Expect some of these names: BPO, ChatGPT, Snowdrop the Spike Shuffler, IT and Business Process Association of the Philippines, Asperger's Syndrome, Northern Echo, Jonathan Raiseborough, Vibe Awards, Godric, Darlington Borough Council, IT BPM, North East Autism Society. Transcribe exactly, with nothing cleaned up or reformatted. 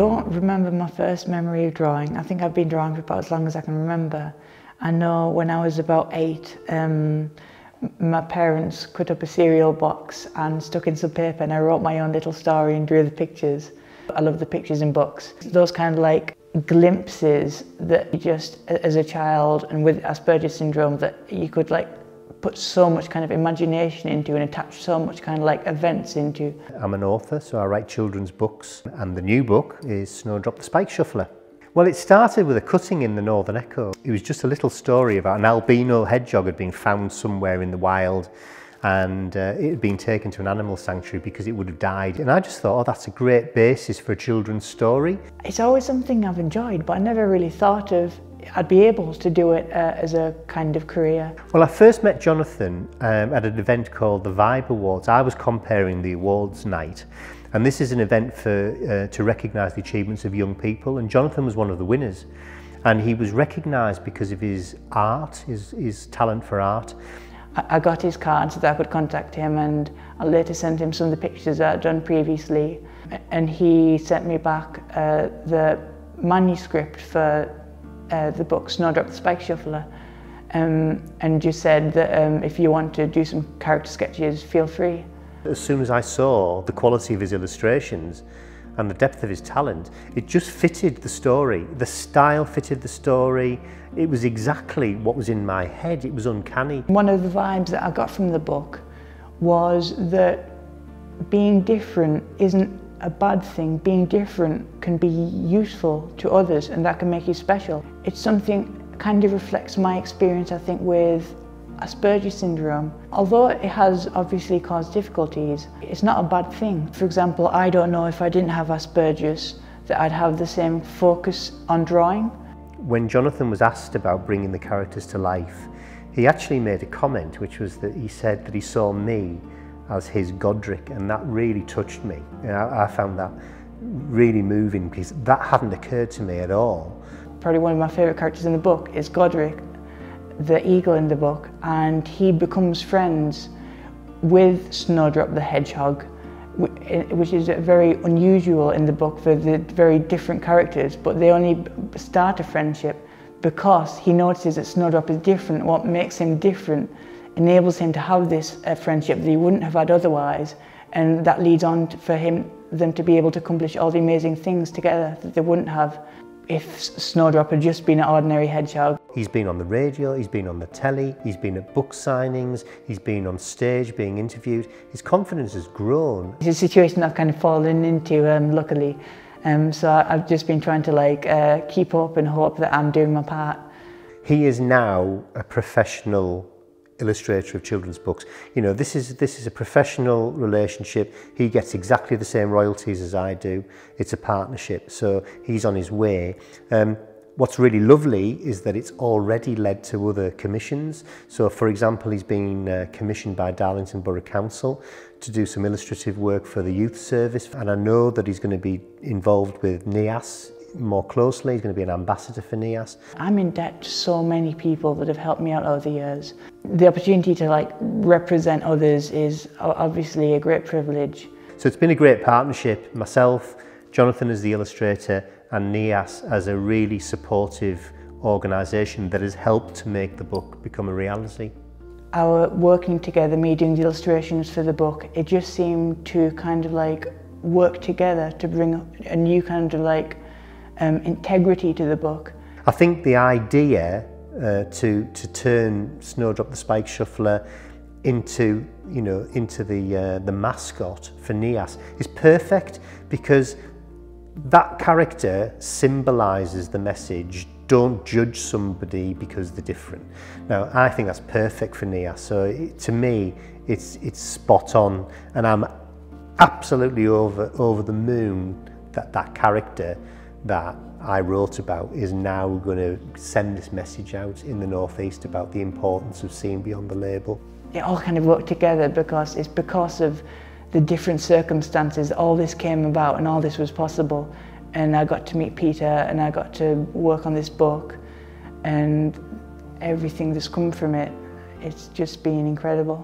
don't remember my first memory of drawing. I think I've been drawing for about as long as I can remember. I know when I was about eight, um, my parents cut up a cereal box and stuck in some paper, and I wrote my own little story and drew the pictures. I love the pictures in books. Those kind of like glimpses that you just, as a child and with Asperger's syndrome, that you could like put so much kind of imagination into and attach so much kind of like events into. I'm an author, so I write children's books, and the new book is Snowdrop the Spike Shuffler. Well, it started with a cutting in the Northern Echo. It was just a little story about an albino hedgehog had been found somewhere in the wild, and uh, it had been taken to an animal sanctuary because it would have died. And I just thought, oh, that's a great basis for a children's story. It's always something I've enjoyed, but I never really thought of I'd be able to do it uh, as a kind of career. Well, I first met Jonathan um, at an event called the Vibe Awards. I was comparing the awards night, and this is an event for, uh, to recognise the achievements of young people, and Jonathan was one of the winners. And he was recognised because of his art, his, his talent for art. I got his card so that I could contact him, and I later sent him some of the pictures that I'd done previously, and he sent me back uh, the manuscript for Uh, the book Snowdrop the Spike Shuffler, um, and you said that um, if you want to do some character sketches, feel free. As soon as I saw the quality of his illustrations and the depth of his talent, it just fitted the story. The style fitted the story. It was exactly what was in my head. It was uncanny. One of the vibes that I got from the book was that being different isn't a bad thing. Being different can be useful to others, and that can make you special. It's something kind of reflects my experience, I think, with Asperger's syndrome. Although it has obviously caused difficulties, it's not a bad thing. For example, I don't know if I didn't have Asperger's that I'd have the same focus on drawing. When Jonathan was asked about bringing the characters to life, he actually made a comment, which was that he said that he saw me as his Godric, and that really touched me. You know, I found that really moving because that hadn't occurred to me at all. Probably one of my favourite characters in the book is Godric, the eagle in the book, and he becomes friends with Snowdrop the hedgehog, which is very unusual in the book for the very different characters, but they only start a friendship because he notices that Snowdrop is different. What makes him different enables him to have this uh, friendship that he wouldn't have had otherwise, and that leads on to, for him them to be able to accomplish all the amazing things together that they wouldn't have if Snowdrop had just been an ordinary hedgehog. He's been on the radio, he's been on the telly, he's been at book signings, he's been on stage being interviewed. His confidence has grown. It's a situation I've kind of fallen into, um, luckily, um, so I've just been trying to like uh, keep up and hope that I'm doing my part. He is now a professional illustrator of children's books. You know, this is this is a professional relationship. He gets exactly the same royalties as I do. It's a partnership, so he's on his way. Um, what's really lovely is that it's already led to other commissions. So, for example, he's been uh, commissioned by Darlington Borough Council to do some illustrative work for the youth service, and I know that he's going to be involved with N E A S more closely. He's going to be an ambassador for N E A S. I'm in debt to so many people that have helped me out over the years. The opportunity to like represent others is obviously a great privilege. So it's been a great partnership. Myself, Jonathan as the illustrator, and N E A S as a really supportive organisation that has helped to make the book become a reality. Our working together, me doing the illustrations for the book, it just seemed to kind of like work together to bring a new kind of like Um, integrity to the book. I think the idea uh, to to turn Snowdrop the Spike Shuffler into you know into the uh, the mascot for N E A S is perfect, because that character symbolises the message: don't judge somebody because they're different. Now, I think that's perfect for N E A S. So it, to me, it's it's spot on, and I'm absolutely over over the moon that that character that I wrote about is now going to send this message out in the North East about the importance of seeing beyond the label. It all kind of worked together because it's because of the different circumstances all this came about, and all this was possible, and I got to meet Peter, and I got to work on this book, and everything that's come from it, it's just been incredible.